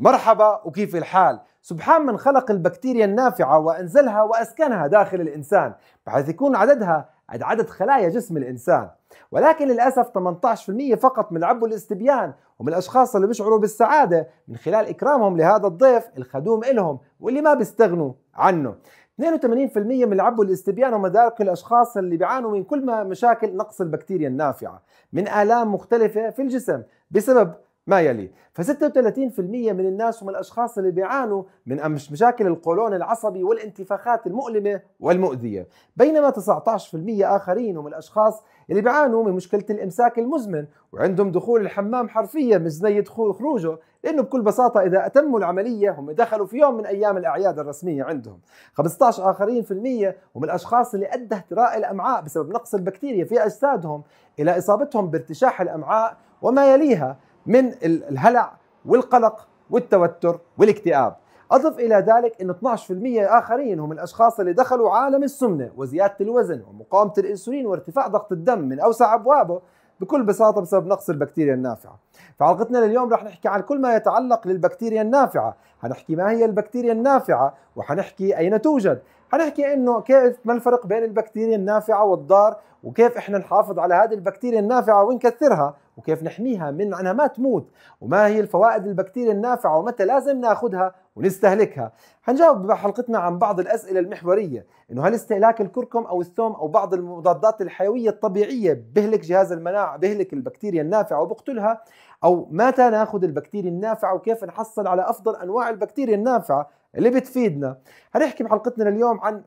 مرحبا، وكيف الحال؟ سبحان من خلق البكتيريا النافعة وأنزلها وأسكنها داخل الإنسان بحيث يكون عددها قد عدد خلايا جسم الإنسان، ولكن للأسف 18% فقط من العب والاستبيان ومن الأشخاص اللي بيشعروا بالسعادة من خلال إكرامهم لهذا الضيف الخدوم إلهم واللي ما بيستغنوا عنه. 82% من العب والاستبيان ومدارك الأشخاص اللي بيعانوا من كل ما مشاكل نقص البكتيريا النافعة من آلام مختلفة في الجسم بسبب ما يلي. ف36% من الناس ومن الأشخاص اللي بيعانوا من مشاكل القولون العصبي والانتفاخات المؤلمة والمؤذية، بينما 19% آخرين ومن الأشخاص اللي بيعانوا من مشكلة الإمساك المزمن وعندهم دخول الحمام حرفيا مش زي دخول خروجه، لأنه بكل بساطة إذا أتموا العملية هم دخلوا في يوم من أيام الأعياد الرسمية عندهم. 15% ومن الأشخاص اللي أدى اهتراء الأمعاء بسبب نقص البكتيريا في أجسادهم إلى إصابتهم بارتشاح الأمعاء وما يليها من الهلع والقلق والتوتر والاكتئاب. أضف إلى ذلك أن 12% آخرين هم الأشخاص اللي دخلوا عالم السمنة وزيادة الوزن ومقاومة الإنسولين وارتفاع ضغط الدم من أوسع أبوابه بكل بساطة بسبب نقص البكتيريا النافعة. فحلقتنا لليوم رح نحكي عن كل ما يتعلق للبكتيريا النافعة، هنحكي ما هي البكتيريا النافعة وحنحكي أين توجد، هنحكي إنه كيف ما الفرق بين البكتيريا النافعة والضار، وكيف إحنا نحافظ على هذه البكتيريا النافعة ونكثرها وكيف نحميها من أنها ما تموت، وما هي الفوائد البكتيريا النافعة ومتى لازم ناخذها ونستهلكها. هنجاوب بحلقتنا عن بعض الأسئلة المحورية، إنه هل استهلاك الكركم أو الثوم أو بعض المضادات الحيوية الطبيعية بهلك جهاز المناعة، بهلك البكتيريا النافعة وبقتلها، أو متى ناخذ البكتيريا النافعة وكيف نحصل على أفضل أنواع البكتيريا النافعة اللي بتفيدنا. هنحكي بحلقتنا اليوم عن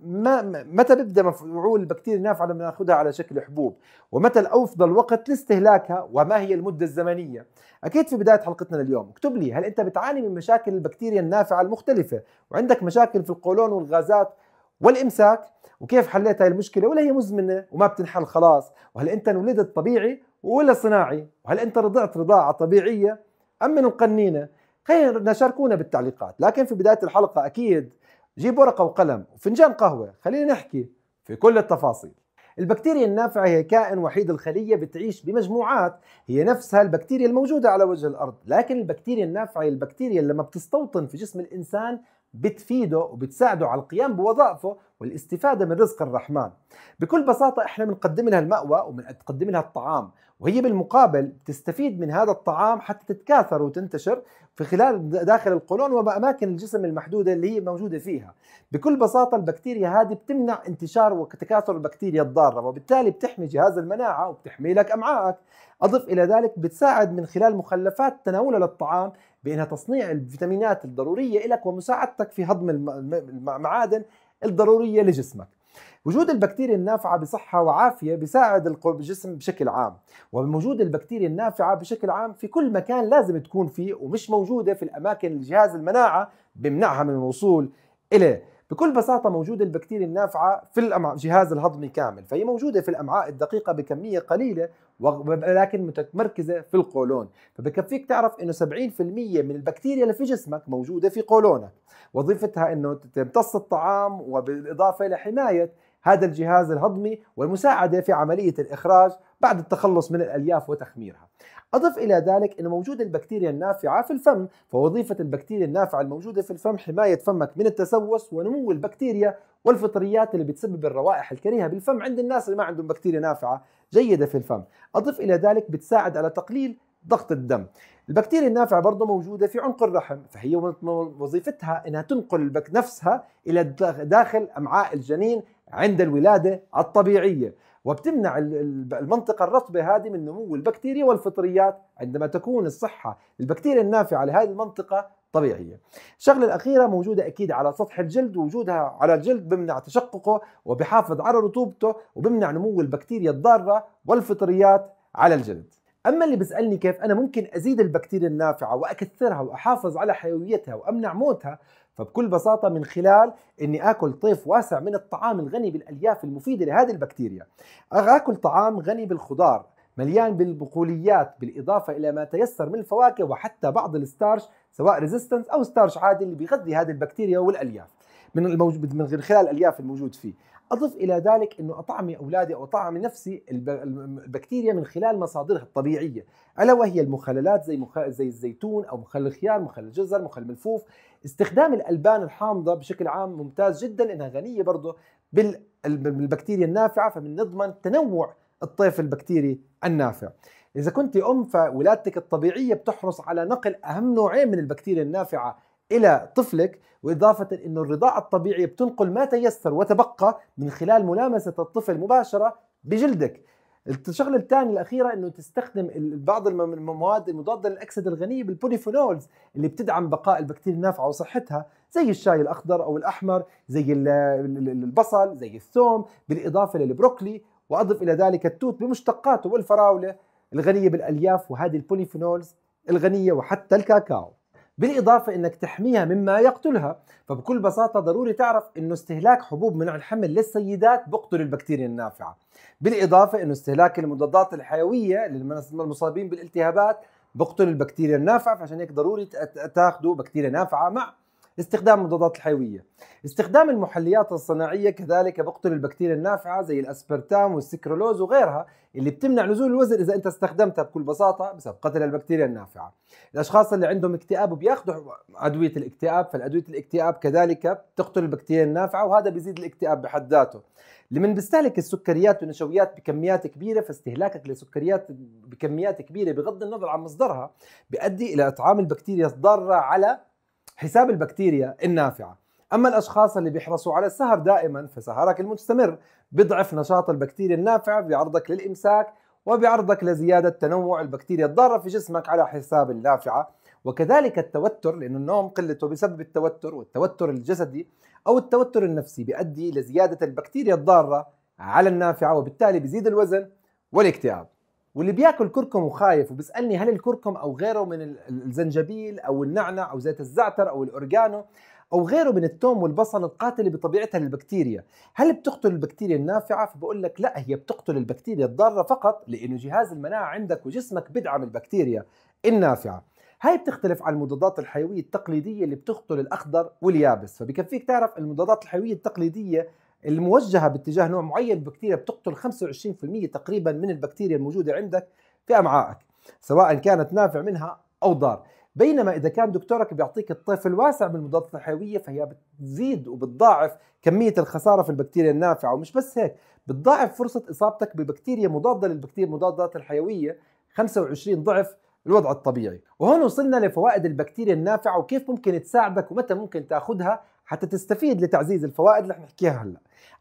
متى بيبدا مفعول البكتيريا النافعة لما ناخذها على شكل حبوب، ومتى الأفضل وقت لاستهلاكها وما هي المدة الزمنية. أكيد في بداية حلقتنا اليوم اكتب لي، هل أنت بتعاني من مشاكل البكتيريا النافعة المختلفة وعندك مشاكل في القولون والغازات والإمساك، وكيف حليت هاي المشكلة، ولا هي مزمنة وما بتنحل خلاص، وهل أنت انولدت طبيعي ولا صناعي، وهل أنت رضعت رضاعة طبيعية أم من القنينة؟ خلينا شاركونا بالتعليقات. لكن في بداية الحلقة أكيد جيب ورقة وقلم وفنجان قهوة، خلينا نحكي في كل التفاصيل. البكتيريا النافعة هي كائن وحيد الخلية بتعيش بمجموعات هي نفسها البكتيريا الموجودة على وجه الأرض، لكن البكتيريا النافعة هي البكتيريا اللي لما بتستوطن في جسم الإنسان بتفيده وبتساعده على القيام بوظائفه والاستفادة من رزق الرحمن. بكل بساطة احنا بنقدم لها المأوى وبنقدم لها الطعام، وهي بالمقابل بتستفيد من هذا الطعام حتى تتكاثر وتنتشر في خلال داخل القولون وأماكن الجسم المحدودة اللي هي موجودة فيها. بكل بساطة البكتيريا هذه بتمنع انتشار وتكاثر البكتيريا الضارة، وبالتالي بتحمي جهاز المناعة وبتحمي لك أمعائك. أضف إلى ذلك بتساعد من خلال مخلفات تناولها للطعام بأنها تصنيع الفيتامينات الضرورية لك ومساعدتك في هضم المعادن الضرورية لجسمك. وجود البكتيريا النافعة بصحة وعافية بيساعد الجسم بشكل عام، ووجود البكتيريا النافعة بشكل عام في كل مكان لازم تكون فيه، ومش موجودة في الأماكن الجهاز المناعة بمنعها من الوصول إليه. بكل بساطة موجود البكتيريا النافعة في الجهاز الهضمي كامل، فهي موجودة في الأمعاء الدقيقة بكمية قليلة ولكن متمركزة في القولون، فبكفيك تعرف إنه 70% من البكتيريا اللي في جسمك موجودة في قولونك. وظيفتها إنه تمتص الطعام وبالإضافة لحماية هذا الجهاز الهضمي والمساعدة في عملية الإخراج بعد التخلص من الألياف وتخميرها. أضف إلى ذلك أن موجود البكتيريا النافعة في الفم، فوظيفة البكتيريا النافعة الموجودة في الفم حماية فمك من التسوس ونمو البكتيريا والفطريات اللي بتسبب الروائح الكريهة بالفم عند الناس اللي ما عندهم بكتيريا نافعة جيدة في الفم. أضف إلى ذلك بتساعد على تقليل ضغط الدم. البكتيريا النافعة برضه موجودة في عنق الرحم، فهي وظيفتها أنها تنقل نفسها إلى داخل أمعاء الجنين عند الولادة الطبيعية، وبتمنع المنطقة الرطبة هذه من نمو البكتيريا والفطريات عندما تكون الصحة البكتيريا النافعة لهذه المنطقة طبيعية. الشغلة الأخيرة موجودة أكيد على سطح الجلد، ووجودها على الجلد بمنع تشققه وبحافظ على رطوبته وبمنع نمو البكتيريا الضارة والفطريات على الجلد. أما اللي بيسألني كيف أنا ممكن أزيد البكتيريا النافعة وأكثرها وأحافظ على حيويتها وأمنع موتها، فبكل بساطة من خلال إني آكل طيف واسع من الطعام الغني بالألياف المفيدة لهذه البكتيريا. آكل طعام غني بالخضار مليان بالبقوليات، بالإضافة إلى ما تيسر من الفواكه وحتى بعض الستارش سواء ريزيستنس أو ستارش عادي اللي بيغذي هذه البكتيريا والألياف من خلال الألياف الموجود فيه. أضف إلى ذلك أنه أطعمي أولادي أو أطعمي نفسي البكتيريا من خلال مصادرها الطبيعية، ألا وهي المخللات زي الزيتون أو مخلل الخيار، مخلل الجزر، مخلل الملفوف. استخدام الألبان الحامضة بشكل عام ممتاز جدا لأنها غنية برضه بالبكتيريا النافعة، فبنضمن تنوع الطيف البكتيري النافع. إذا كنت أم فولادتك الطبيعية بتحرص على نقل أهم نوعين من البكتيريا النافعة إلى طفلك، وإضافة أن الرضاعة الطبيعية بتنقل ما تيسر وتبقى من خلال ملامسة الطفل مباشرة بجلدك. الشغلة الثانية الأخيرة أنه تستخدم بعض المواد المضادة للأكسدة الغنية بالبوليفينولز اللي بتدعم بقاء البكتيريا النافعة وصحتها، زي الشاي الأخضر أو الأحمر، زي البصل، زي الثوم، بالإضافة للبروكلي، وأضف إلى ذلك التوت بمشتقاته والفراولة الغنية بالألياف وهذه البوليفينولز الغنية وحتى الكاكاو. بالإضافة إنك تحميها مما يقتلها، فبكل بساطة ضروري تعرف إنه استهلاك حبوب منع الحمل للسيدات بقتل البكتيريا النافعة، بالإضافة إنه استهلاك المضادات الحيوية للمصابين بالالتهابات بقتل البكتيريا النافعة، فعشان هيك ضروري تاخذوا بكتيريا نافعة مع استخدام المضادات الحيوية. استخدام المحليات الصناعية كذلك بقتل البكتيريا النافعة زي الأسبرتام والسكرولوز وغيرها اللي بتمنع نزول الوزن إذا أنت استخدمتها بكل بساطة بسبب قتل البكتيريا النافعة. الأشخاص اللي عندهم اكتئاب وبياخذوا أدوية الاكتئاب، فالأدوية الاكتئاب كذلك بتقتل البكتيريا النافعة وهذا بيزيد الاكتئاب بحد ذاته. لمن بيستهلك السكريات والنشويات بكميات كبيرة، فاستهلاكك لسكريات بكميات كبيرة بغض النظر عن مصدرها بيؤدي إلى إطعام البكتيريا الضارة على حساب البكتيريا النافعة. أما الأشخاص اللي بيحرصوا على السهر دائما، فسهرك المستمر بضعف نشاط البكتيريا النافعة، بيعرضك للإمساك وبيعرضك لزيادة تنوع البكتيريا الضارة في جسمك على حساب النافعة. وكذلك التوتر، لأنه النوم قلته بسبب التوتر، والتوتر الجسدي أو التوتر النفسي بيؤدي لزيادة البكتيريا الضارة على النافعة، وبالتالي بيزيد الوزن والاكتئاب. واللي بياكل كركم وخايف وبيسألني هل الكركم أو غيره من الزنجبيل أو النعنع أو زيت الزعتر أو الأورجانو أو غيره من الثوم والبصل القاتلة بطبيعتها للبكتيريا هل بتقتل البكتيريا النافعة؟ فبقول لك لا، هي بتقتل البكتيريا الضارة فقط، لأنه جهاز المناعة عندك وجسمك بدعم البكتيريا النافعة. هاي بتختلف عن المضادات الحيوية التقليدية اللي بتقتل الأخضر واليابس، فبكفيك تعرف المضادات الحيوية التقليدية الموجهة باتجاه نوع معين بكتيريا بتقتل 25% تقريبا من البكتيريا الموجودة عندك في أمعائك، سواء كانت نافع منها أو ضار. بينما إذا كان دكتورك بيعطيك الطيف الواسع من المضادات الحيوية، فهي بتزيد وبتضاعف كمية الخسارة في البكتيريا النافعة، ومش بس هيك بتضاعف فرصة إصابتك ببكتيريا مضادة للبكتيريا المضادات الحيوية 25 ضعف الوضع الطبيعي. وهون وصلنا لفوائد البكتيريا النافعة وكيف ممكن تساعدك ومتى ممكن تاخذها حتى تستفيد لتعزيز الفوائد اللي رح نحكيها هلا.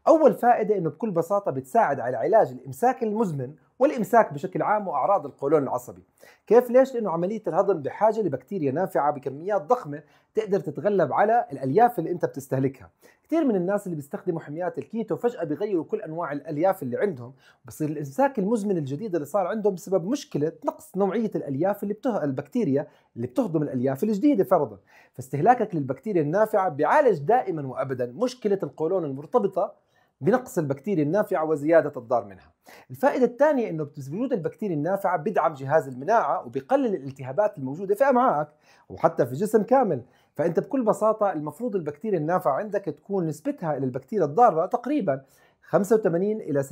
أول فائدة إنه بكل بساطة بتساعد على علاج الإمساك المزمن والإمساك بشكل عام وأعراض القولون العصبي. كيف؟ ليش؟ لأنه عملية الهضم بحاجة لبكتيريا نافعة بكميات ضخمة تقدر تتغلب على الألياف اللي أنت بتستهلكها. كثير من الناس اللي بيستخدموا حميات الكيتو فجأة بيغيروا كل أنواع الألياف اللي عندهم، بصير الإمساك المزمن الجديد اللي صار عندهم بسبب مشكلة نقص نوعية الألياف اللي البكتيريا اللي بتهضم الألياف الجديدة فرضا. فاستهلاكك للبكتيريا النافعة بيعالج دائما وأبدا مشكلة القولون المرتبطة بنقص البكتيريا النافعة وزيادة الضار منها. الفائدة الثانية إنه بوجود البكتيريا النافعة بدعم جهاز المناعة وبقلل الالتهابات الموجودة في أمعائك وحتى في الجسم كامل. فأنت بكل بساطة المفروض البكتيريا النافعة عندك تكون نسبتها إلى البكتيريا الضارة تقريبا 85 إلى 60%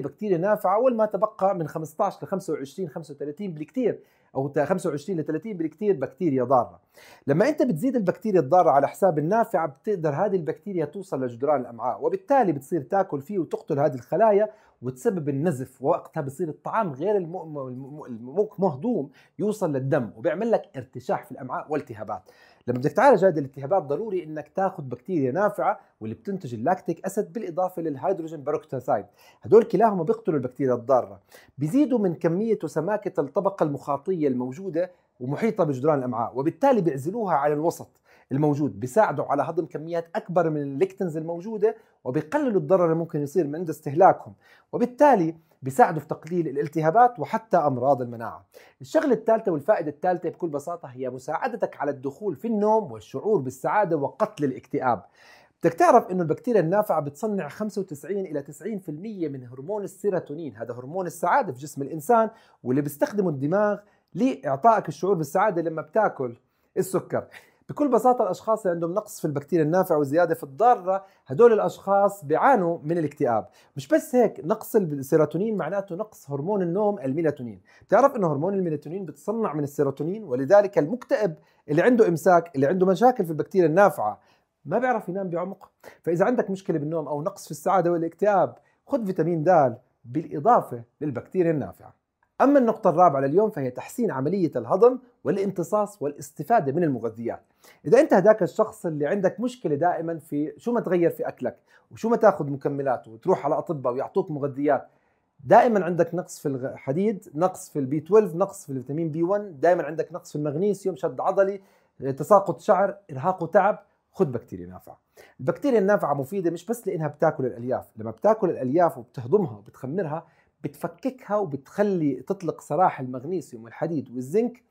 بكتيريا نافعة، والما تبقى من 15 ل 25 35 بالكثير أو 25 ل 30 بالكثير بكتيريا ضارة. لما أنت بتزيد البكتيريا الضارة على حساب النافعة بتقدر هذه البكتيريا توصل لجدران الأمعاء، وبالتالي بتصير تاكل فيه وتقتل هذه الخلايا وتسبب النزف، ووقتها بصير الطعام غير المهضوم يوصل للدم وبيعمل لك ارتشاح في الأمعاء والتهابات. لما بدك تعالج هذه الالتهابات ضروري انك تاخذ بكتيريا نافعه واللي بتنتج اللاكتيك اسيد بالاضافه للهيدروجين باروكتاسايد، هدول كلاهما بيقتلوا البكتيريا الضاره، بيزيدوا من كميه وسماكه الطبقه المخاطيه الموجوده ومحيطه بجدران الامعاء، وبالتالي بيعزلوها على الوسط الموجود، بيساعدوا على هضم كميات اكبر من الليكتنز الموجوده وبيقللوا الضرر اللي ممكن يصير من عند استهلاكهم، وبالتالي بيساعدوا في تقليل الالتهابات وحتى أمراض المناعة. الشغلة الثالثة والفائدة الثالثة بكل بساطة هي مساعدتك على الدخول في النوم والشعور بالسعادة وقتل الاكتئاب. بدك تعرف إنه البكتيريا النافعة بتصنع 95 إلى 90% من هرمون السيروتونين، هذا هرمون السعادة في جسم الإنسان واللي بيستخدمه الدماغ لإعطائك الشعور بالسعادة لما بتاكل السكر. بكل بساطه الاشخاص اللي عندهم نقص في البكتيريا النافعه وزياده في الضاره، هدول الاشخاص بيعانوا من الاكتئاب. مش بس هيك، نقص السيروتونين معناته نقص هرمون النوم الميلاتونين. بتعرف انه هرمون الميلاتونين بتصنع من السيروتونين، ولذلك المكتئب اللي عنده امساك، اللي عنده مشاكل في البكتيريا النافعه، ما بيعرف ينام بعمق. فاذا عندك مشكله بالنوم او نقص في السعاده والاكتئاب، خذ فيتامين د بالاضافه للبكتيريا النافعه. أما النقطة الرابعة لليوم فهي تحسين عملية الهضم والامتصاص والاستفادة من المغذيات. إذا أنت هداك الشخص اللي عندك مشكلة دائما في شو ما تغير في أكلك وشو ما تاخذ مكملات وتروح على أطباء ويعطوك مغذيات، دائما عندك نقص في الحديد، نقص في البي 12، نقص في الفيتامين بي 1، دائما عندك نقص في المغنيسيوم، شد عضلي، تساقط شعر، إرهاق وتعب، خذ بكتيريا نافعة. البكتيريا النافعة مفيدة مش بس لأنها بتاكل الألياف، لما بتاكل الألياف وبتهضمها وبتخمرها بتفككها وبتخلي تطلق سراح المغنيسيوم والحديد والزنك،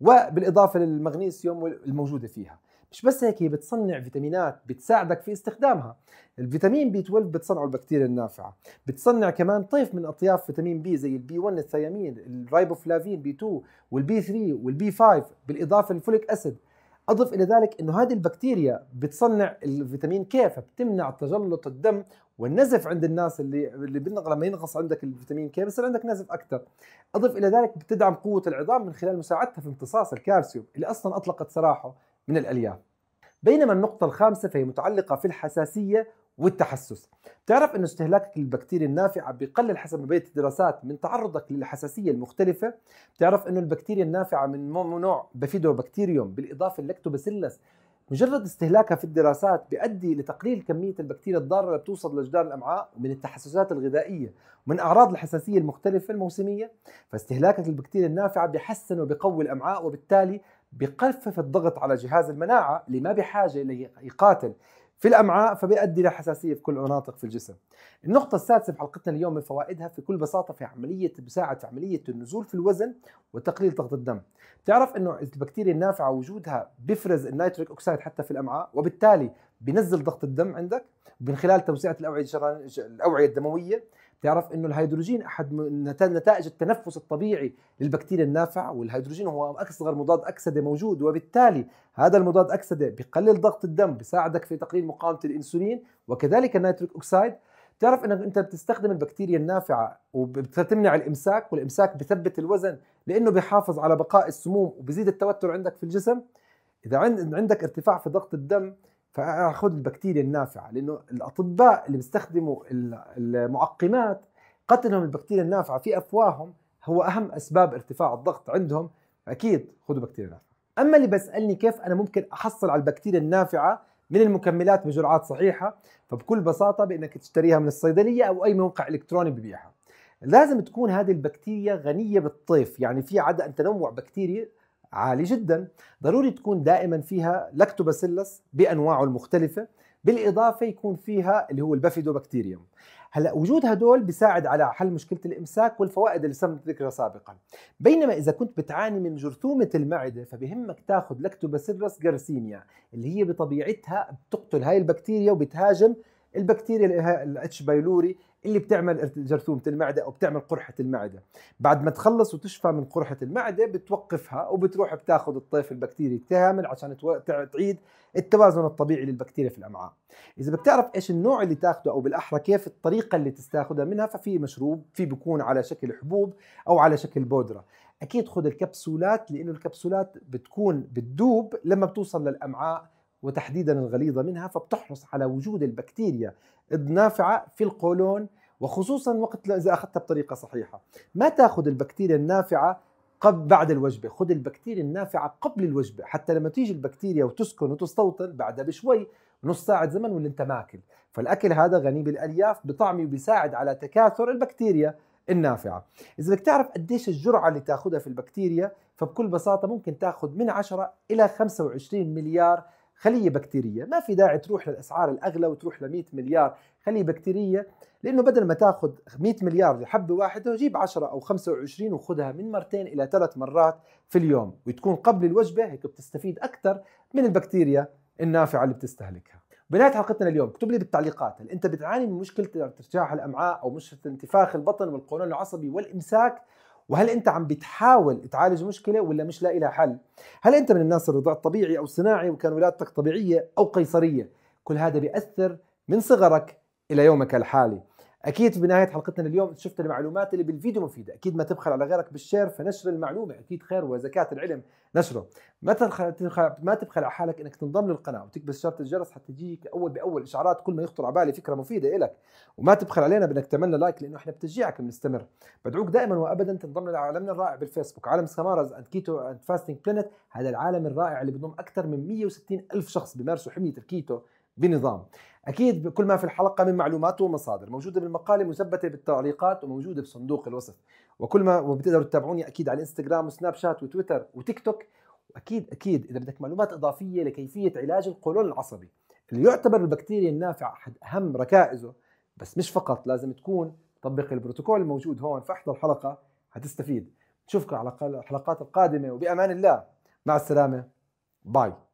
وبالاضافه للمغنيسيوم الموجوده فيها. مش بس هيك، هي بتصنع فيتامينات بتساعدك في استخدامها. الفيتامين بي 12 بتصنعه البكتيريا النافعه، بتصنع كمان طيف من اطياف فيتامين بي زي البي 1 الثيامين، الرايبوفلافين بي 2 والبي 3 والبي 5، بالاضافه للفوليك اسيد. اضف الى ذلك انه هذه البكتيريا بتصنع الفيتامين كي، فبتمنع تجلط الدم والنزف عند الناس لما ينقص عندك الفيتامين كي بصير عندك نزف اكثر. اضف الى ذلك بتدعم قوه العظام من خلال مساعدتها في امتصاص الكالسيوم اللي اصلا اطلقت سراحه من الالياف. بينما النقطه الخامسه فهي متعلقه في الحساسيه والتحسس. بتعرف انه استهلاكك للبكتيريا النافعه بيقلل حسب ما بينت الدراسات من تعرضك للحساسيه المختلفه. بتعرف انه البكتيريا النافعه من نوع بافيدوبكتيريوم بالاضافه للكتوباسيلس، مجرد استهلاكها في الدراسات بيؤدي لتقليل كميه البكتيريا الضاره اللي بتوصل لجدار الامعاء، ومن التحسسات الغذائيه ومن اعراض الحساسيه المختلفه الموسميه. فاستهلاكك للبكتيريا النافعه بيحسن وبيقوي الامعاء، وبالتالي بيخفف الضغط على جهاز المناعه اللي ما بحاجه ليقاتل في الامعاء، فبيؤدي لحساسيه في كل مناطق في الجسم. النقطه السادسه بحلقتنا اليوم من فوائدها في كل بساطه في عمليه بتساعد في عمليه النزول في الوزن وتقليل ضغط الدم. بتعرف انه البكتيريا النافعه وجودها بيفرز النيتريك اوكسيد حتى في الامعاء، وبالتالي بينزل ضغط الدم عندك من خلال توسعه الاوعيه الدمويه. بتعرف انه الهيدروجين احد نتائج التنفس الطبيعي للبكتيريا النافعه، والهيدروجين هو اصغر مضاد اكسده موجود، وبالتالي هذا المضاد اكسده بقلل ضغط الدم، بيساعدك في تقليل مقاومه الانسولين وكذلك النيتريك اوكسيد. بتعرف انك انت بتستخدم البكتيريا النافعه وبتمنع الامساك، والامساك بثبت الوزن لانه بيحافظ على بقاء السموم وبزيد التوتر عندك في الجسم. اذا عندك ارتفاع في ضغط الدم فاخذ البكتيريا النافعه، لانه الاطباء اللي بيستخدموا المعقمات قتلهم البكتيريا النافعه في افواههم هو اهم اسباب ارتفاع الضغط عندهم، اكيد خذوا بكتيريا نافعه. اما اللي بسالني كيف انا ممكن احصل على البكتيريا النافعه من المكملات بجرعات صحيحه، فبكل بساطه بانك تشتريها من الصيدليه او اي موقع الكتروني ببيعها. لازم تكون هذه البكتيريا غنيه بالطيف، يعني في عدد تنوع بكتيري عالي جدا. ضروري تكون دائما فيها لاكتوباسيلس بانواعه المختلفه، بالاضافه يكون فيها اللي هو البافيدوبكتيريوم. هلا وجود هدول بيساعد على حل مشكله الامساك والفوائد اللي سمت ذكرها سابقا. بينما اذا كنت بتعاني من جرثومه المعده فبهمك تاخذ لاكتوباسيلس جارسينيا اللي هي بطبيعتها بتقتل هاي البكتيريا وبتهاجم البكتيريا الاتش بايلوري اللي بتعمل جرثومة المعدة أو بتعمل قرحة المعدة. بعد ما تخلص وتشفى من قرحة المعدة بتوقفها وبتروح بتاخذ الطيف البكتيري كامل عشان تعيد التوازن الطبيعي للبكتيريا في الأمعاء. إذا بتعرف إيش النوع اللي تاخده أو بالأحرى كيف الطريقة اللي تستاخدها منها، ففي مشروب في بيكون على شكل حبوب أو على شكل بودرة. أكيد خذ الكبسولات، لأنه الكبسولات بتكون بتذوب لما بتوصل للأمعاء وتحديدا الغليظة منها، فبتحرص على وجود البكتيريا النافعة في القولون، وخصوصا وقت إذا أخذتها بطريقة صحيحة. ما تأخذ البكتيريا النافعة بعد الوجبة، خذ البكتيريا النافعة قبل الوجبة، حتى لما تيجي البكتيريا وتسكن وتستوطن بعدها بشوي نص ساعة زمن واللي أنت ماكل. فالأكل هذا غني بالألياف بطعمي وبيساعد على تكاثر البكتيريا النافعة. إذا بدك تعرف قديش الجرعة اللي تأخذها في البكتيريا، فبكل بساطة ممكن تأخذ من 10 إلى 25 مليار خلية بكتيرية. ما في داعي تروح للأسعار الأغلى وتروح ل 100 مليار خلية بكتيرية، لأنه بدل ما تاخذ 100 مليار لحبة واحدة جيب 10 أو 25 وخذها من 2 إلى 3 مرات في اليوم، وتكون قبل الوجبة. هيك بتستفيد أكثر من البكتيريا النافعة اللي بتستهلكها. بنهاية حلقتنا اليوم اكتب لي بالتعليقات هل أنت بتعاني من مشكلة ارتجاع الأمعاء أو مشكلة انتفاخ البطن والقولون العصبي والإمساك، وهل انت عم بتحاول تعالج مشكله ولا مش لاقي لها حل؟ هل انت من الناس الرضاع الطبيعي او صناعي وكان ولادتك طبيعيه او قيصريه؟ كل هذا بياثر من صغرك الى يومك الحالي. اكيد بنهايه حلقتنا اليوم شفت المعلومات اللي بالفيديو مفيده، اكيد ما تبخل على غيرك بالشير فنشر المعلومه، اكيد خير وزكاه العلم نشره. ما تبخل على حالك انك تنضم للقناه وتكبس اشاره الجرس حتى تجيك اول باول اشعارات كل ما يخطر على بالي فكره مفيده لك، وما تبخل علينا بانك تعمل لايك لانه احنا بتشجيعك بنستمر. بدعوك دائما وابدا تنضم لعالمنا الرائع بالفيسبوك، عالم ساماراز اند كيتو اند فاستنج بلانت، هذا العالم الرائع اللي بيضم اكثر من 160,000 شخص بيمارسوا حميه الكيتو بنظام. اكيد كل ما في الحلقه من معلومات ومصادر موجوده بالمقاله مثبته بالتعليقات وموجوده بصندوق الوصف، وبتقدروا تتابعوني اكيد على الانستغرام وسناب شات وتويتر وتيك توك. واكيد اذا بدك معلومات اضافيه لكيفيه علاج القولون العصبي اللي يعتبر البكتيريا النافعه احد اهم ركائزه، بس مش فقط، لازم تكون طبق البروتوكول الموجود هون فاحضر حلقه هتستفيد. نشوفكم على الحلقات القادمه وبامان الله، مع السلامه، باي.